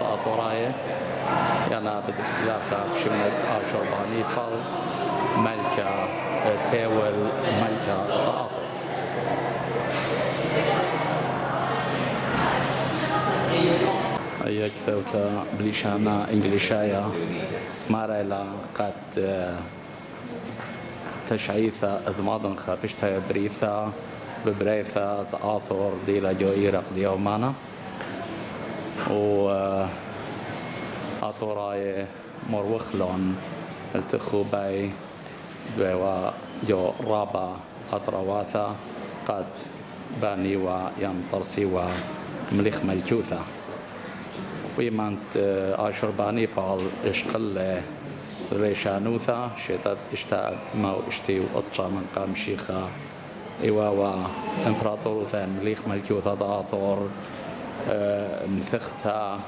ورايا. أنا بدي أتلاقى بشمة أشور بانيبال ملكة تاول ملكة تعاطف. أيك توتا بليشانا إنجليشايا ماريلا قد تشعيثة إضماضن خابشتها بريثة ببريثة تعاطر ديلا جوئيرق ديومانا و أطوراي مروخلون التخوباي بوا جو رابا أطرواثا قد باني ويم ترسي ومليخ ملكوثا ويمانت أشور بانيبال إشقل ريشانوثا شتت اشتاء مو اشتي وقطشا من قام شيخا إيواوا إمبراطوروثا مليخ ملكوثا داطور مثختها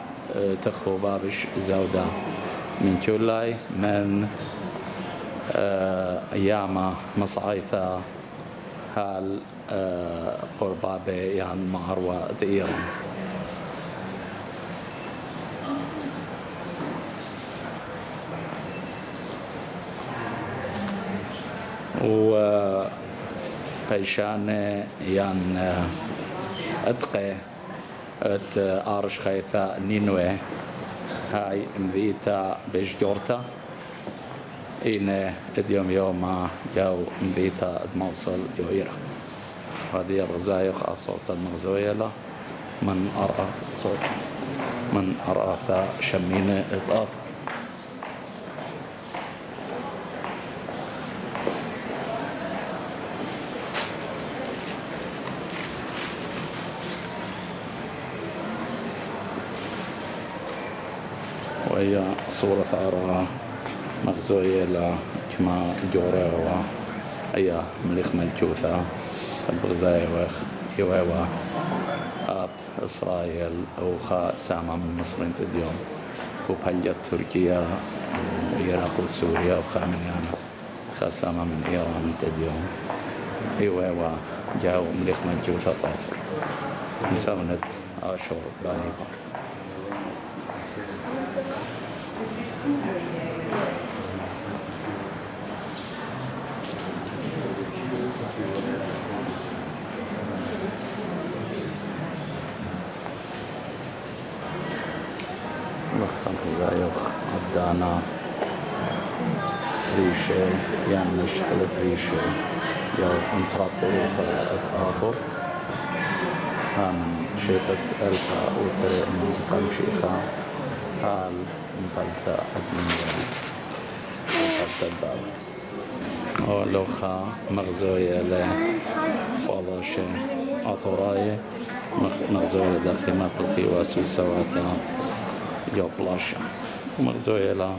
تخو بابش زودا من كولاي من ياما مصعيثا هال قربابة يعني مهر وتئيرا وبيشانة يعني أدقى أرش خيثا نينوي هاي مبيتا بشجورتا إنه اليوم يوم جو مبيتا موصل جويرة هذه الرزايق أصوات المغزويلة من أرأى صوت من أرأى شمينة إطاث وهي صورة ثارة مغزوية لكما جورة وهي مليخ ملكوثة البغزاية ويواوا أب إسرائيل وخا سامة من مصرين اليوم وبهجة تركيا وعراق وسوريا وخا من يانا خا سامة من إيران اليوم ويواوا جاو مليخ ملكوثة طافر مساونت أشور بانيبال أنا ريشة يعني شغلة ريشة يا إمبراطور فأتأثر هم شتت ألفا وتر من كم شيخا حال مفلتة أدمية مفلتة باب ولوخا مغزوية له والله شيء أطراي مغزوية داخل ما بالخي وسوسواتها يبلاشة مرزويلا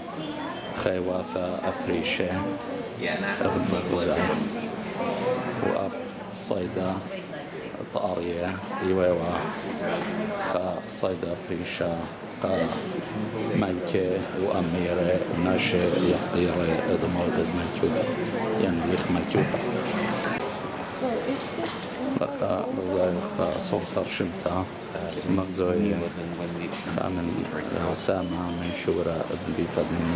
خيواثا أفريشة أغبغزة وأب صيدا طارية إيواوا خا صيدا أفريشة قا ملكة وأميرة وناشة يقديرة إضمار ملكوثة يعني ليخ ملكوثة لقا بزايخ صورة رشمتها مغزوية من سامة من شورى ابن بيتا من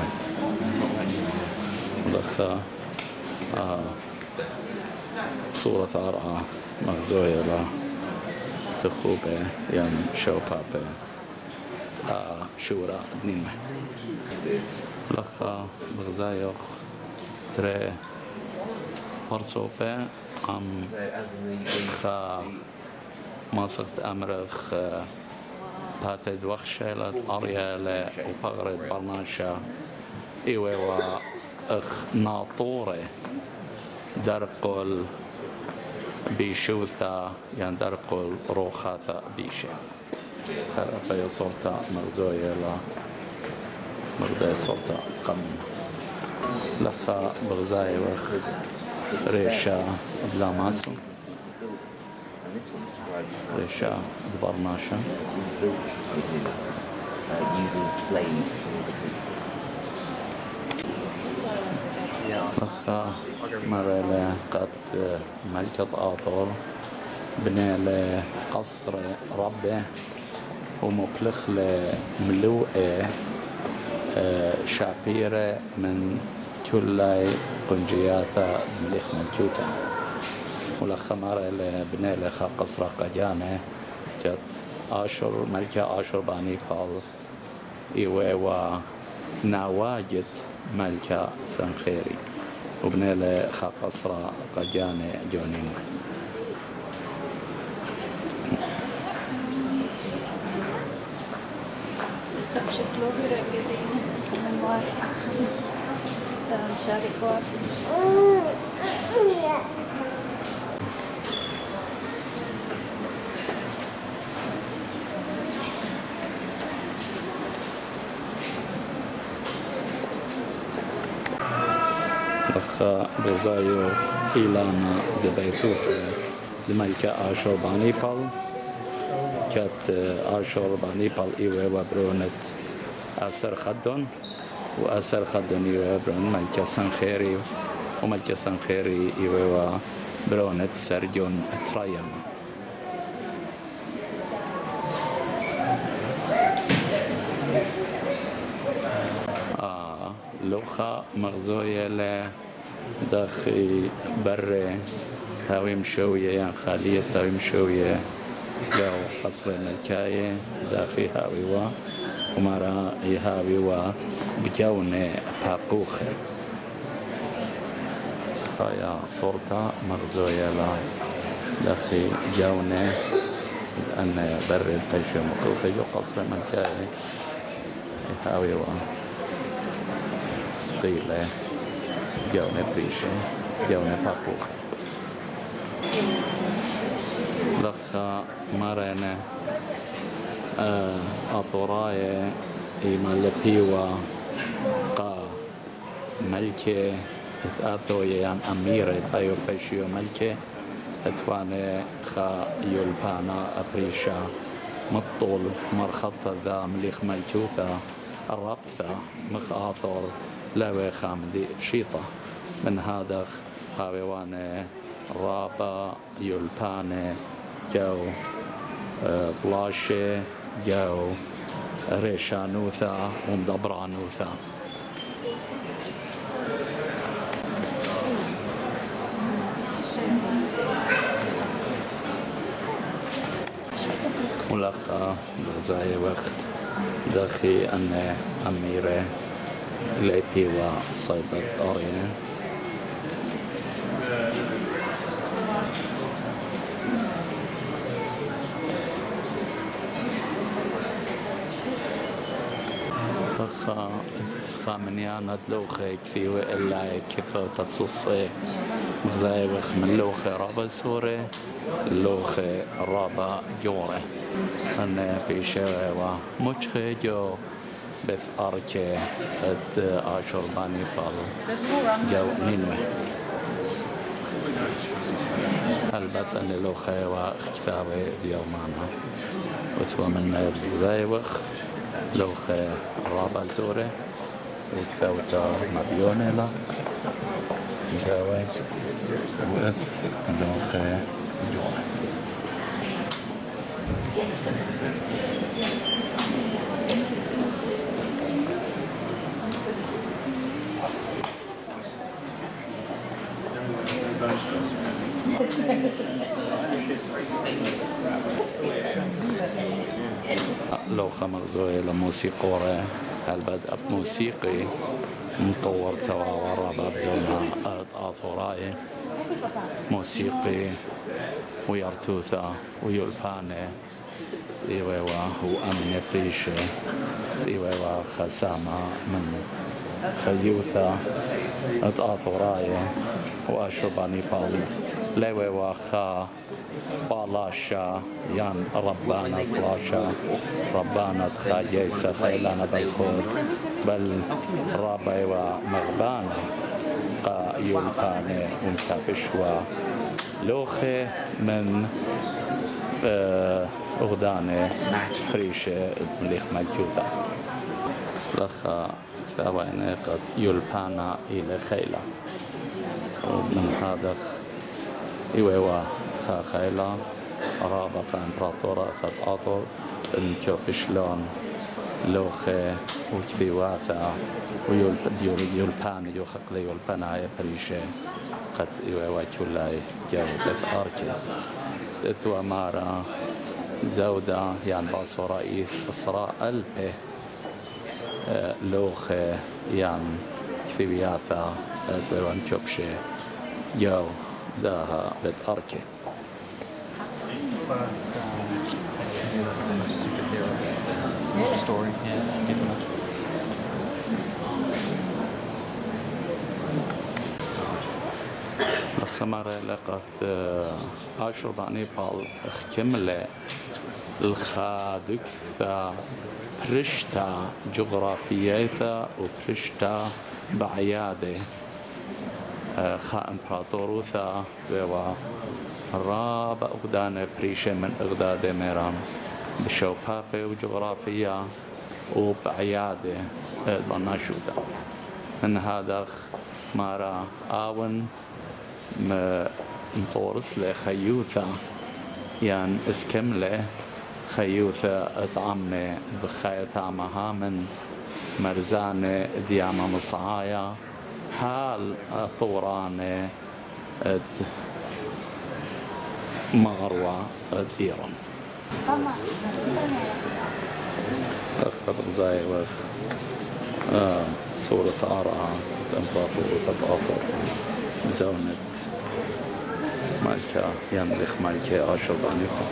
لخا صورة أرعى مغزوية تخوبة يعني شوبابة شورى ابن لخا مغزايخ تري فرصوبة عم خا ماسد أمرخ باتد وخشلت أريالة وبغرد برناشة إيوة وإخ ناطورة درقل بيشوثة يعني درقل روخاثة بيشة خرافة صورتة مرزوية لا مرضي صورتة قمنا لخا بغزاي وخ ريشة بلا ماسو ريشة برناشة لخا مريلة قد ملكة آطور بنيلة قصر ربه ومخلخ لملوءة شابيرة من كل قنجياثة مليخ من كوتا ولخمارة لبنى لخا قصرة قجانة جت آشر ملكة آشر بانيبال إيوه وناواجت ملكة سنخيري وبنى لخا قصرة قجانة جونين الأخ بزايو إيلانا دبيتوث الملكة آشور بانيبال كانت آشور بانيبال إيوه وبرونت أسر خدون وأسر خدون إيوه برون ملكة سنخيري وملكة سنخيري إيوه وبرونت سرجون ترايم لوخا مغزوية لداخي برة تاويم شوية يعني خالية تاويم شوية جو قصر الملكاية داخي هاويوا ومرا هاويوا بجونة باقوخة هاي صورتا مغزوية لداخي جونة لأن برة تاويم مقوفة جو قصر الملكاية هاويوا سقيلة جونة بريشة جونة فاقوخة لخا مرنة أطراية إيمالبيوة قا ملكة اتأثوية عن أميرة تايو بشيو ملكة اتواني خا يولبانا بريشة مطول مرخطة ذا مليخ ملكوثة الربثة مخاطر لا خامدي بشيطة من هذا هاويوانة رابا يلبانة جو طلاشة جو ريشانوثة ومدبرانوثة ولخا بغزاي وخ داخي أن أميرة لأبي وصيدة أرينا فخا خامنيانا دلوخي كفيوة إلا كفو تتصصي مغزاي وخ من لوخي رابا سوري لوخي رابا جوري أنا في شوى ومجخي جو بث أركي أت آشور بانيبال جو نينوي ألبت أن لوخي وكتابي ديومانا وثوى من بزايوخ لوخي رابا زوري وكتابي مبيوني لا جاوي وث لوخي جوري لوخة مغزوية لموسيقورة البدء بموسيقي مطور تواورة بابزونها آثوراي موسيقي ويرتوثة ويولفانة إيوه هو أمن بريشة إيوه خسامة من خيوثة أطاثوراية وأشر بانيبال ليوه خا بالاشا يان ربانة بلاشا ربانة خاجيسة خيلانة بالخور بل رابي ومغبانة قا يلقانة ومتابشوة لوخي من أغدانة فريشة مليخ مجوثة لخا كتابين قد يلبانا إلى خيلة ومن هذا إيوه خا خيلة رابقا إمبراطورة قد أطر الكوب شلون لوخه وكبي واثا ويول ديول يول بان يو خقلي يول باناي بريشه قد يواكولاي جاو تفاركي ثو اماره زوده يعني باصورائي الصراء البه لوخه يعني كفي واثا بيران كوبشه جاو ذاها بتاركي story. Yeah, get them up. الخمارة لقت عاشور بانيبال كملة الخادك ثا برشتا جغرافية ثا وبرشتا بعيادة خا إمبراطور ثا و رابع أقدان بريشة من أقداد ميرام بشوفافة وجغرافية وبعيادة بناشودة من هذا مارا آون مطورس لخيوثة يعني اسكملة خيوثة طعمة بخاية طعمها من مرزانة ديامة مصعايا حال طورانة مغروة ديرم أخذ زاي وخ صورة عارة تنفاضوا وتتعاطر زونت مالكا يملك مالكا عشر عنيفة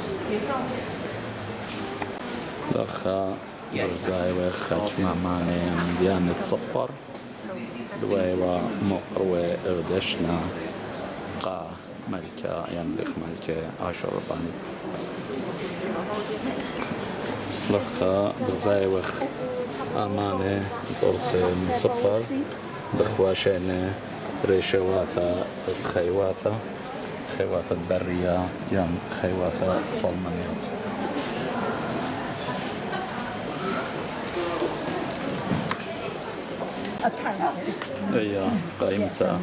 دخا زاي وخ مامانة ديانة صفر دويوا مقروة إردشنا قا مالكا يملك مالكا عشر عنيفة لقى بزايوخ أمانة طرس من صفر دخواشينة ريشة واثة خيواثة خيواثة برية يم خيواثة صلمانيات ايا قيمتها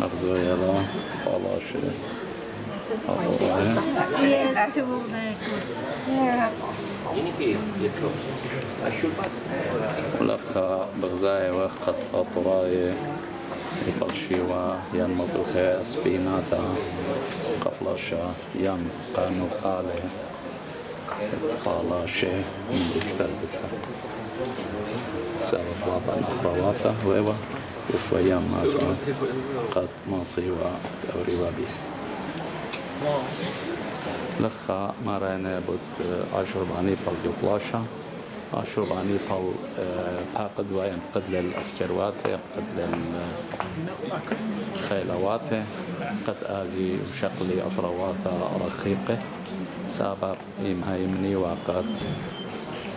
مغزوية لا فلاشة Yes, to all the goods. Yeah. ولخا بغزاي وقت أطراي البلشيوا يم مطبخة سبيناتا قبلشة يم قانو قالة تقالاشة من دكتور سبب وضع نحرواتا ويوا وفوا يم قد مصيوا تأوريوا بيه لخا مارينا بوت عاشور بانيبال جوبلاشا عاشور بانيبال فاقد وين قد للأسكرواتي قد للخيلواتي قد آزي وشقلي أطرواتا رخيقة سابر إيمها يمني وقت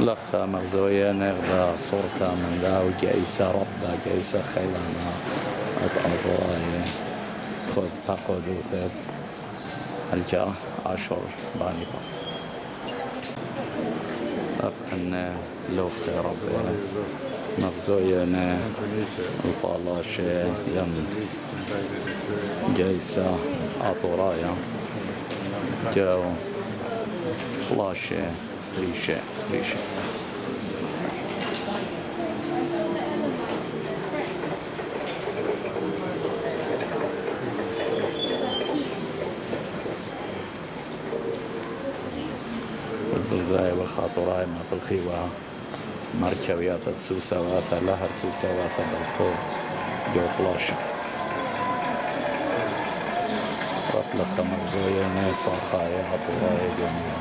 لخ مغزوية نغدا صورتها من داو جايسة ربا جايسة خيلانة أطعطوائي خذ تاخذ وثب الجاه عاشور بانيبال أن لوك ربي مغزوينا وطالاشة يم جايسة عطورايا جو طلاشة ريشة زاي وخاطراي ما بالخيوة مركبيات تسوسة واتا لهر تسوسة واتا بالخوض جوطلاش رطلة خمرزوية نيسا خاية عطراي جميع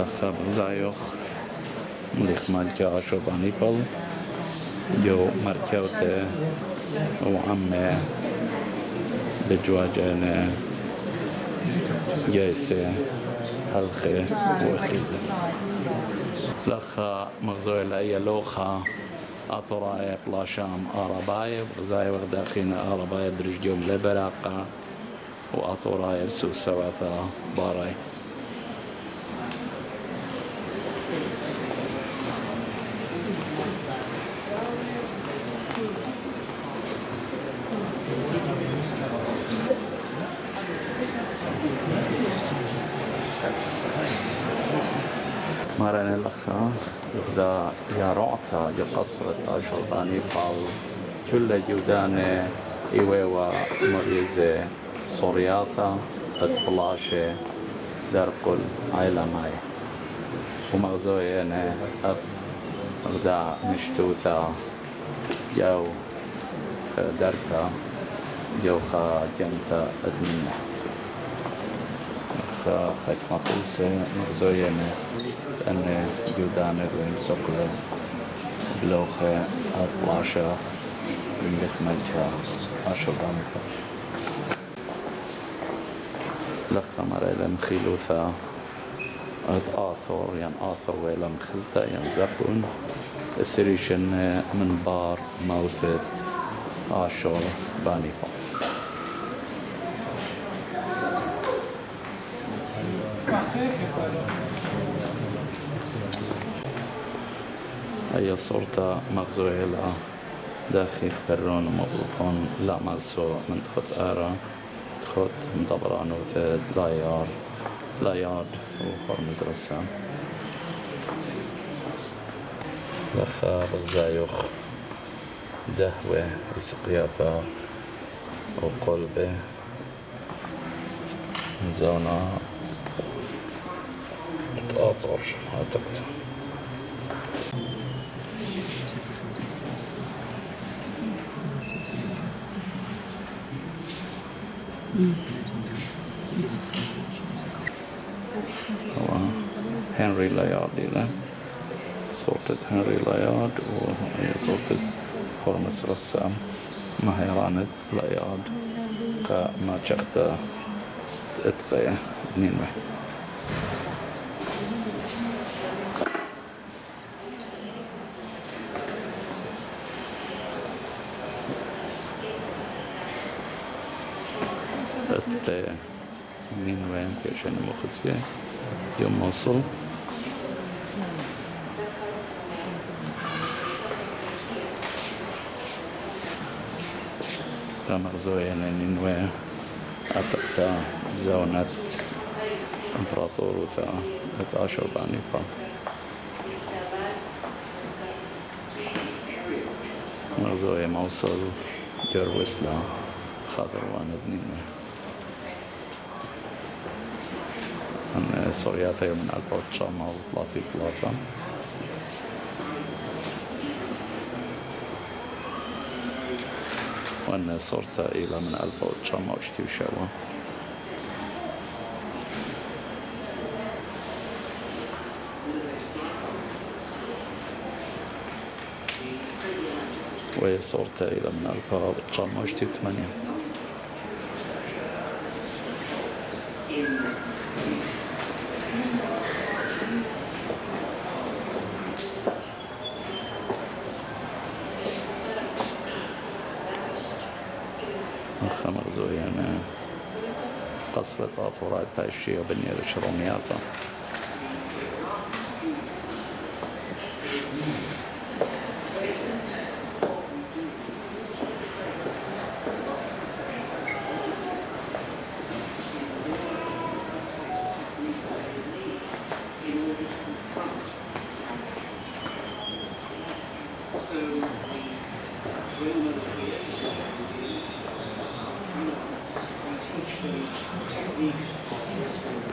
منتخب زایخ لیخمال که عاشو بانیپال جو مرکوت و عمه لجواجن جایسه حلقه و خیزه لخا مغزوی لعیه لوخا أطراء بلاشام أربايب غزاي وغداخين أربايب برجيوم لبراقة وأطراء بسوس سواثا باراي مرن الأخا يغدا يا رعتا يقصرت أشهر بانيبال كل جودانة إيوة مريزة صورياتا أتبلاشة درقل عيلة ماي ومغزوينة أب غدا مشتوثة جو درتا جوخا جنتا أدمنة خا ختم قلسة مغزوينة أن جودانة بمسقلة بلوخة أطلاشة بمخملتها عشر دانكا لخا مريلا مخيلوثا أطاثر آثر ويلا مخلتا زقون السريشن من بار موثت عشر بانيبا أي صورة مغزوية لا داخل فرون ومغلوبون لا مغزو من تخط آرا تخط مدبران وفاد لا يار وقرمز رسام لخا بغزايوخ دهوة إسقياطة وقلبة زونا تقاطر أعتقد هنري لايارد إلى صورة هنري لايارد وهي صورة هرمس رسام مهيرانة لايارد كما شخت تأتقيا نينوه أتقيا نينوه كشان مخزية يوم موصل مغزوية نينوه أتقتا زونة إمبراطوروثا 12 بانيبال مغزوية موصل جروسلا خضروان نينوه أنا صرياتي من 1933 وأنا صرت إلى من 1967 وصرت إلى من 1980 مغزوينة قصبة طافورات باشية وبنية الشرومياطة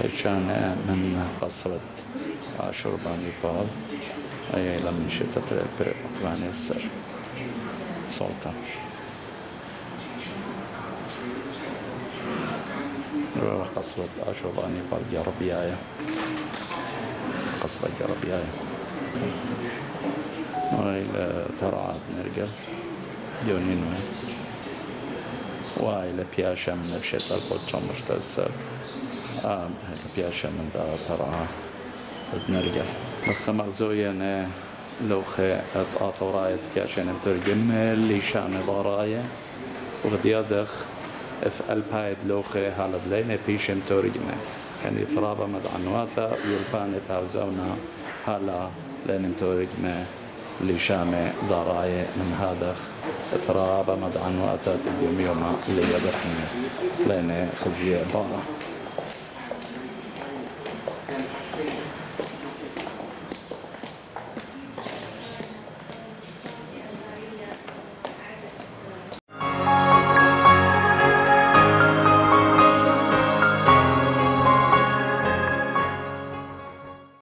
بيشانة من قصرة عاشور بانيبال أي إلى من شتى بريطانيا السر سلطان قصرة عاشور بانيبال يا ربي حصلك يا ربي هاي وهاي تراعت نرجع جونين وهاي لبياشة من بشتى القطشة مشتسر لبياشة من دار تراعت نرجع الثمر زوينا لو خي أطاطو رايت بياشة نترجم اللي شان ضرايا وغدي أدخ اف البايد لو خي هالد لينا بيش مترجمة كان يفرابا مدعنواتا ويلباني تاوزونا هلا لين متورجمة اللي شامي ضراية من هادخ إفرابا مدعنواتا تديوم يوما اللي يبرحنا لين خزية بارا.